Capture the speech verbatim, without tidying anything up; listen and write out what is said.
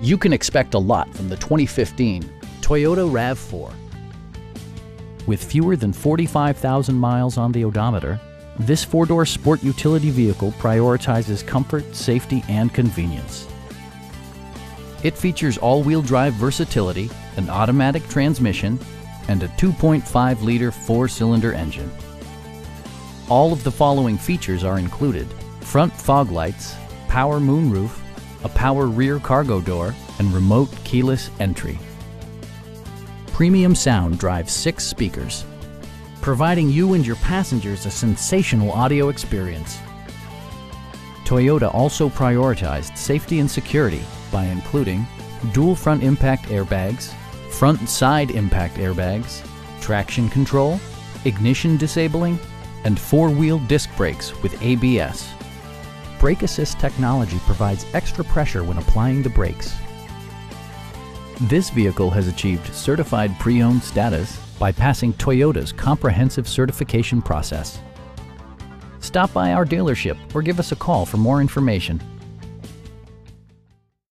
You can expect a lot from the twenty fifteen Toyota RAV four. With fewer than forty-five thousand miles on the odometer, this four-door sport utility vehicle prioritizes comfort, safety, and convenience. It features all-wheel drive versatility, an automatic transmission, and a two point five liter four-cylinder engine. All of the following features are included: front fog lights, power moonroof, a power rear cargo door, and remote keyless entry. Premium sound drives six speakers, providing you and your passengers a sensational audio experience. Toyota also prioritized safety and security by including dual front impact airbags, front and side impact airbags, traction control, ignition disabling, and four-wheel disc brakes with A B S. Brake Assist technology provides extra pressure when applying the brakes. This vehicle has achieved certified pre-owned status by passing Toyota's comprehensive certification process. Stop by our dealership or give us a call for more information.